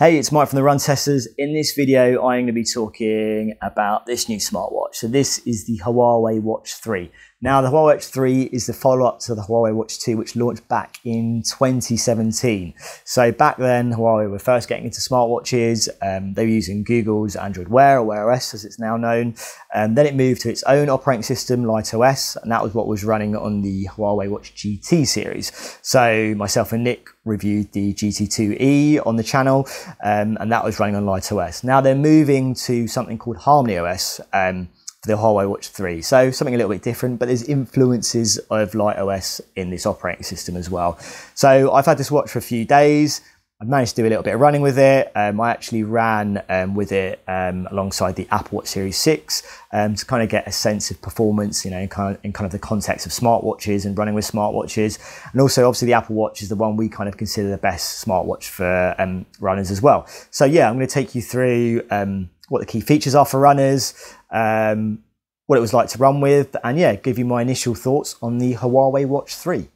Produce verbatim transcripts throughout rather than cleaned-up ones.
Hey, it's Mike from The Run Testers. In this video, I'm going to be talking about this new smartwatch. So this is the Huawei Watch three. Now, the Huawei Watch three is the follow-up to the Huawei Watch two, which launched back in twenty seventeen. So back then, Huawei were first getting into smartwatches. Um, they were using Google's Android Wear, or Wear O S as it's now known. And then it moved to its own operating system, LiteOS, and that was what was running on the Huawei Watch G T series. So myself and Nick reviewed the G T two e on the channel, um, and that was running on LiteOS. Now they're moving to something called Harmony O S um, for the Huawei Watch three, so something a little bit different, but there's influences of LiteOS in this operating system as well. So I've had this watch for a few days. I've managed to do a little bit of running with it. Um, I actually ran um, with it um, alongside the Apple Watch Series six um, to kind of get a sense of performance, you know, in kind of, in kind of the context of smartwatches and running with smartwatches. And also, obviously, the Apple Watch is the one we kind of consider the best smartwatch for um, runners as well. So yeah, I'm going to take you through um, what the key features are for runners, um, what it was like to run with, and yeah, give you my initial thoughts on the Huawei Watch three.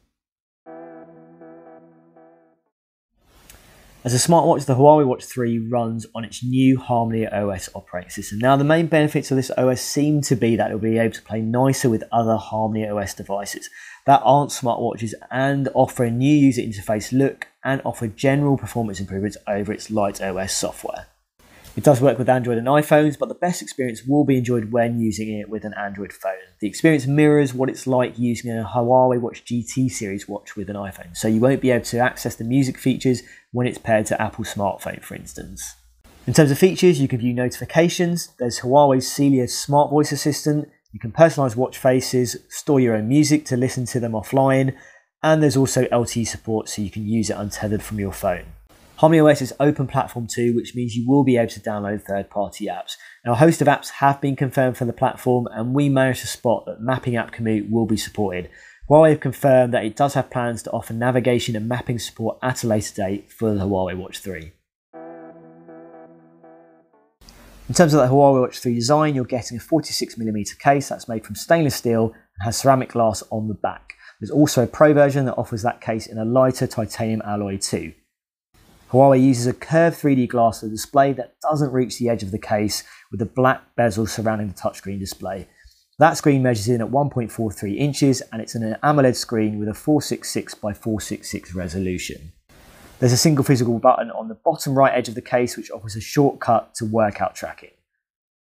As a smartwatch, the Huawei Watch three runs on its new Harmony O S operating system. Now, the main benefits of this O S seem to be that it'll be able to play nicer with other Harmony O S devices that aren't smartwatches and offer a new user interface look and offer general performance improvements over its LiteOS software. It does work with Android and iPhones, but the best experience will be enjoyed when using it with an Android phone. The experience mirrors what it's like using a Huawei Watch G T series watch with an iPhone, so you won't be able to access the music features when it's paired to Apple smartphone, for instance. In terms of features, you can view notifications, there's Huawei's Celia smart voice assistant, you can personalize watch faces, store your own music to listen to them offline, and there's also L T E support, so you can use it untethered from your phone. Harmony O S is open platform too, which means you will be able to download third-party apps. Now, a host of apps have been confirmed for the platform, and we managed to spot that mapping app Commute will be supported. Huawei have confirmed that it does have plans to offer navigation and mapping support at a later date for the Huawei Watch three. In terms of the Huawei Watch three design, you're getting a forty-six millimeter case that's made from stainless steel and has ceramic glass on the back. There's also a Pro version that offers that case in a lighter titanium alloy too. Huawei uses a curved three D glass for the display that doesn't reach the edge of the case, with a black bezel surrounding the touchscreen display. That screen measures in at one point four three inches, and it's an AMOLED screen with a four sixty-six by four sixty-six resolution. There's a single physical button on the bottom right edge of the case which offers a shortcut to workout tracking.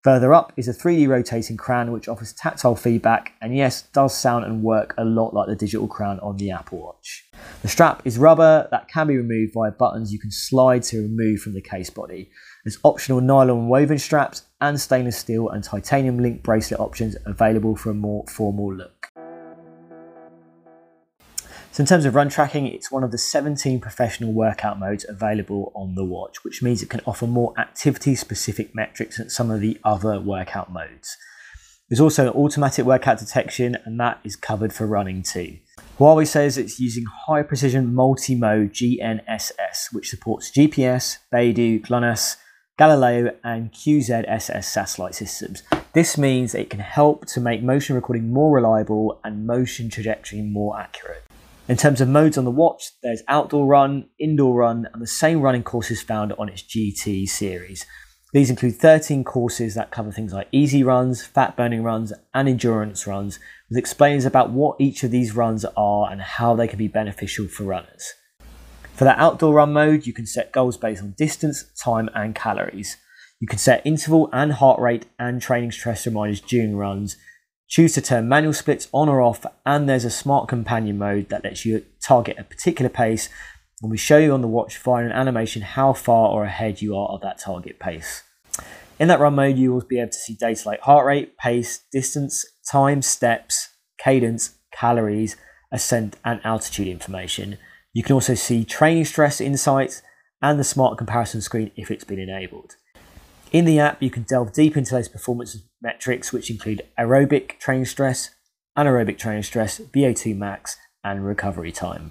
Further up is a three D rotating crown which offers tactile feedback, and yes, does sound and work a lot like the digital crown on the Apple Watch. The strap is rubber that can be removed via buttons you can slide to remove from the case body. There's optional nylon woven straps and stainless steel and titanium link bracelet options available for a more formal look. So in terms of run tracking, it's one of the seventeen professional workout modes available on the watch, which means it can offer more activity-specific metrics than some of the other workout modes. There's also an automatic workout detection, and that is covered for running too. Huawei says it's using high-precision multi-mode G N S S, which supports G P S, Beidou, GLONASS, Galileo and Q Z S S satellite systems. This means it can help to make motion recording more reliable and motion trajectory more accurate. In terms of modes on the watch, there's outdoor run, indoor run, and the same running courses found on its G T series. These include thirteen courses that cover things like easy runs, fat burning runs, and endurance runs, with explainers about what each of these runs are and how they can be beneficial for runners. For the outdoor run mode, you can set goals based on distance, time, and calories. You can set interval and heart rate and training stress reminders during runs. Choose to turn manual splits on or off, and there's a smart companion mode that lets you target a particular pace, and we show you on the watch via an animation how far or ahead you are of that target pace. In that run mode, you will be able to see data like heart rate, pace, distance, time, steps, cadence, calories, ascent and altitude information. You can also see training stress insights and the smart comparison screen if it's been enabled. In the app, you can delve deep into those performance metrics, which include aerobic training stress, anaerobic training stress, V O two max, and recovery time.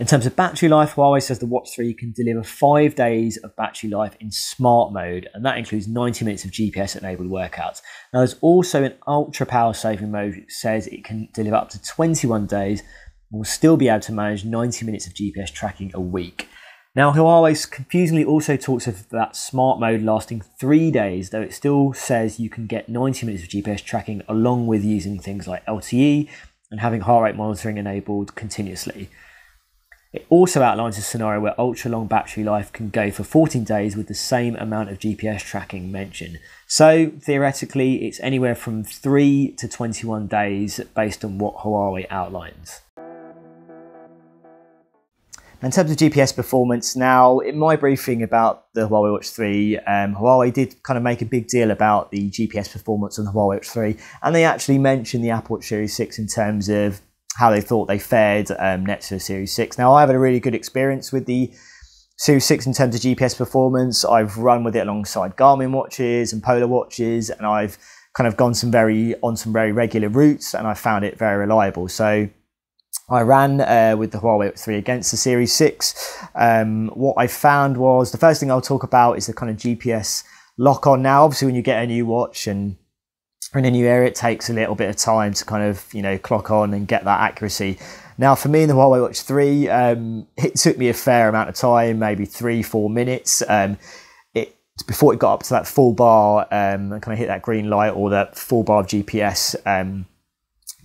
In terms of battery life, Huawei says the Watch three can deliver five days of battery life in smart mode, and that includes ninety minutes of G P S-enabled workouts. Now, there's also an ultra power-saving mode which says it can deliver up to twenty-one days, and will still be able to manage ninety minutes of G P S tracking a week. Now, Huawei confusingly also talks of that smart mode lasting three days, though it still says you can get ninety minutes of G P S tracking along with using things like L T E and having heart rate monitoring enabled continuously. It also outlines a scenario where ultra long battery life can go for fourteen days with the same amount of G P S tracking mentioned. So theoretically, it's anywhere from three to twenty-one days based on what Huawei outlines. In terms of G P S performance, now in my briefing about the Huawei Watch three, um, Huawei did kind of make a big deal about the G P S performance on the Huawei Watch three, and they actually mentioned the Apple Watch Series six in terms of how they thought they fared um, next to the Series six. Now, I've had a really good experience with the Series six in terms of G P S performance. I've run with it alongside Garmin watches and Polar watches, and I've kind of gone some very on some very regular routes, and I found it very reliable. So I ran uh, with the Huawei Watch three against the Series six. Um, what I found was, the first thing I'll talk about is the kind of G P S lock-on. Now, obviously, when you get a new watch and in a new area, it takes a little bit of time to kind of, you know, clock on and get that accuracy. Now, for me in the Huawei Watch three, um, it took me a fair amount of time, maybe three, four minutes. Um, it before it got up to that full bar um, and kind of hit that green light or that full bar of G P S um,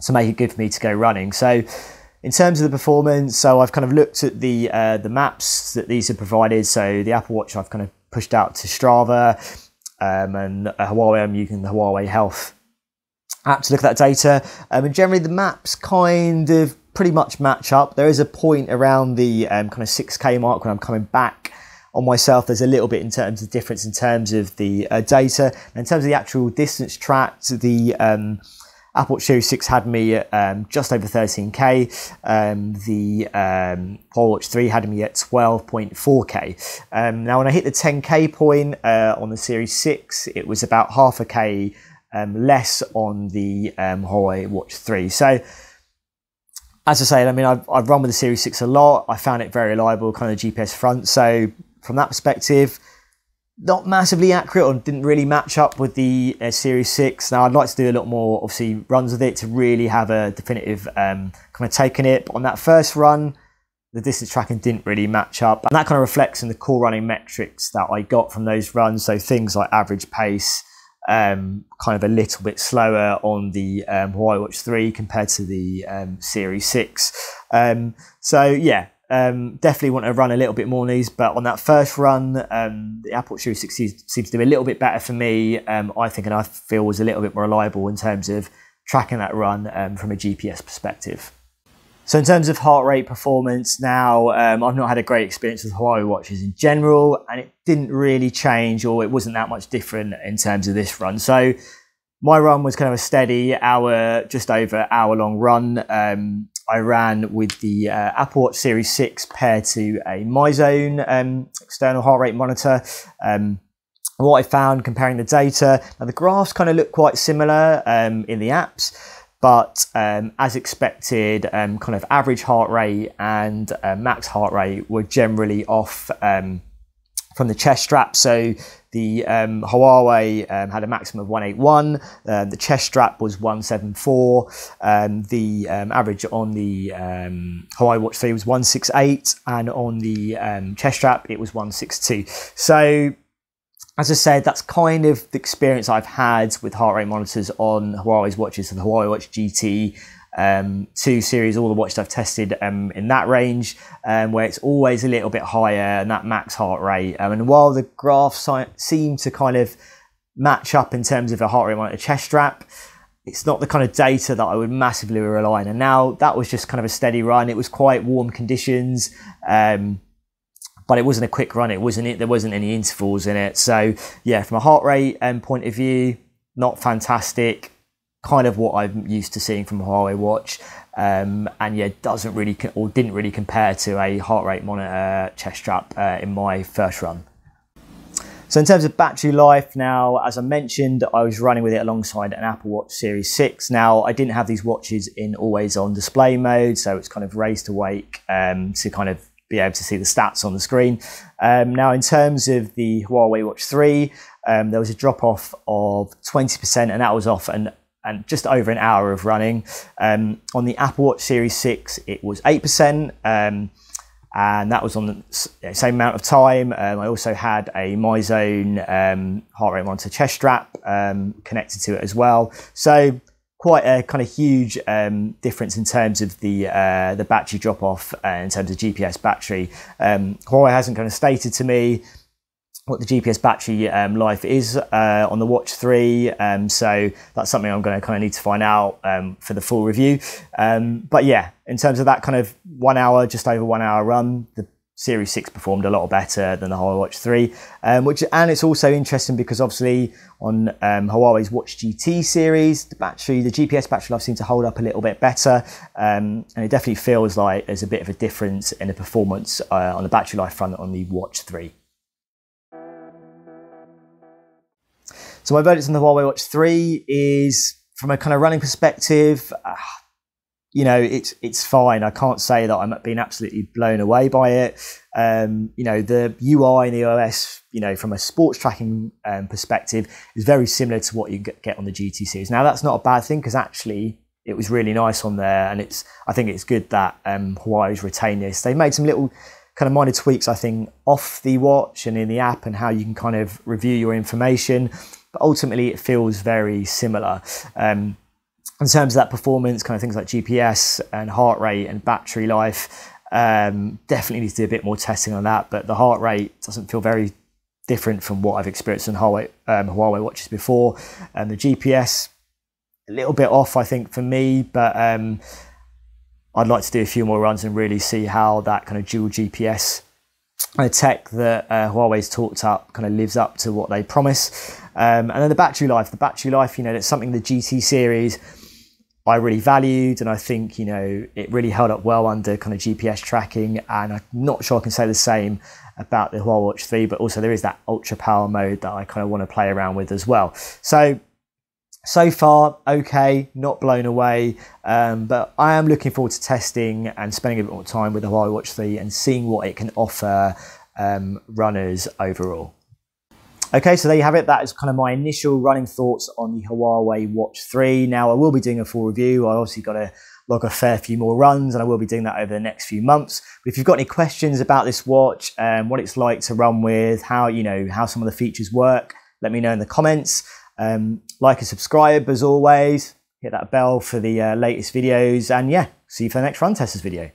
to make it good for me to go running. So, in terms of the performance, so I've kind of looked at the uh, the maps that these have provided. So the Apple Watch I've kind of pushed out to Strava, um, and Huawei, I'm using the Huawei Health app to look at that data. Um, and generally the maps kind of pretty much match up. There is a point around the um, kind of six K mark when I'm coming back on myself. There's a little bit in terms of difference in terms of the uh, data. And in terms of the actual distance tracked, the um, Apple Watch Series six had me at um, just over thirteen K. Um, the um, Huawei Watch three had me at twelve point four K. Um, now, when I hit the ten K point uh, on the Series six, it was about half a K um, less on the um, Huawei Watch three. So, as I say, I mean, I've, I've run with the Series six a lot. I found it very reliable, kind of G P S front. So, from that perspective, not massively accurate, or didn't really match up with the uh, Series six. Now, I'd like to do a lot more, obviously, runs with it to really have a definitive um, kind of take on it. But on that first run, the distance tracking didn't really match up. And that kind of reflects in the core running metrics that I got from those runs. So things like average pace, um, kind of a little bit slower on the um, Huawei Watch three compared to the um, Series six. Um, so, yeah. Um, definitely want to run a little bit more on these, but on that first run, um, the Apple Watch Series six seems to do a little bit better for me, um, I think, and I feel was a little bit more reliable in terms of tracking that run um, from a G P S perspective. So in terms of heart rate performance now, um, I've not had a great experience with Huawei watches in general, and it didn't really change, or it wasn't that much different in terms of this run. So my run was kind of a steady hour, just over hour long run. Um, I ran with the uh, Apple Watch Series six paired to a MyZone um, external heart rate monitor. Um, what I found comparing the data, now the graphs kind of look quite similar um, in the apps, but um, as expected, um, kind of average heart rate and uh, max heart rate were generally off um, from the chest strap. So the um, Huawei um, had a maximum of one eighty-one, uh, the chest strap was one seventy-four, um, the um, average on the um, Huawei Watch three was one sixty-eight, and on the um, chest strap it was one sixty-two. So, as I said, that's kind of the experience I've had with heart rate monitors on Huawei's watches, so the Huawei Watch G T, um, two series, all the watches I've tested um, in that range, um, where it's always a little bit higher and that max heart rate. Um, and while the graphs seem to kind of match up in terms of a heart rate monitor chest strap, it's not the kind of data that I would massively rely on. And now that was just kind of a steady run. It was quite warm conditions, um, but it wasn't a quick run. It wasn't it. There wasn't any intervals in it. So yeah, from a heart rate um, point of view, not fantastic. Kind of what I'm used to seeing from a Huawei watch, um, and yeah, doesn't really or didn't really compare to a heart rate monitor chest strap uh, in my first run. So in terms of battery life, now as I mentioned, I was running with it alongside an Apple Watch Series six. Now I didn't have these watches in always on display mode, so it's kind of raised awake um, to kind of be able to see the stats on the screen. Um, now in terms of the Huawei Watch three, um, there was a drop off of twenty percent, and that was off an and just over an hour of running. Um, on the Apple Watch Series six, it was eight percent, um, and that was on the same amount of time. Um, I also had a MyZone um, heart rate monitor chest strap um, connected to it as well. So quite a kind of huge um, difference in terms of the uh, the battery drop off uh, in terms of G P S battery. Um, Huawei hasn't kind of stated to me what the G P S battery um, life is uh, on the Watch three. Um, so that's something I'm gonna kind of need to find out um, for the full review. Um, but yeah, in terms of that kind of one hour, just over one hour run, the Series six performed a lot better than the Huawei Watch three. Um, which, and it's also interesting because obviously on um, Huawei's Watch G T series, the battery, the G P S battery life seemed to hold up a little bit better. Um, and it definitely feels like there's a bit of a difference in the performance uh, on the battery life front on the Watch three. So my verdict on the Huawei Watch three is, from a kind of running perspective, uh, you know, it's it's fine. I can't say that I'm being absolutely blown away by it. Um, you know, the U I and the O S, you know, from a sports tracking um, perspective, is very similar to what you get on the G T series. Now, that's not a bad thing because actually it was really nice on there, and it's I think it's good that um, Huawei's retained this. They made some little kind of minor tweaks, I think, off the watch and in the app and how you can kind of review your information. But ultimately, it feels very similar. Um, in terms of that performance, kind of things like G P S and heart rate and battery life, um, definitely need to do a bit more testing on that. But the heart rate doesn't feel very different from what I've experienced on Huawei, um, Huawei watches before. And the G P S, a little bit off, I think, for me. But um, I'd like to do a few more runs and really see how that kind of dual G P S tech that uh, Huawei's talked up kind of lives up to what they promise. Um, and then the battery life, the battery life, you know, that's something the G T series I really valued. And I think, you know, it really held up well under kind of G P S tracking. And I'm not sure I can say the same about the Huawei Watch three, but also there is that ultra power mode that I kind of want to play around with as well. So, so far, okay, not blown away, um, but I am looking forward to testing and spending a bit more time with the Huawei Watch three and seeing what it can offer um, runners overall. Okay, so there you have it. That is kind of my initial running thoughts on the Huawei Watch three. Now, I will be doing a full review. I obviously got to log a fair few more runs, and I will be doing that over the next few months. But if you've got any questions about this watch, um, what it's like to run with, how, you know, how some of the features work, let me know in the comments. Um, like and subscribe as always, hit that bell for the uh, latest videos, and yeah, see you for the next Run Testers video.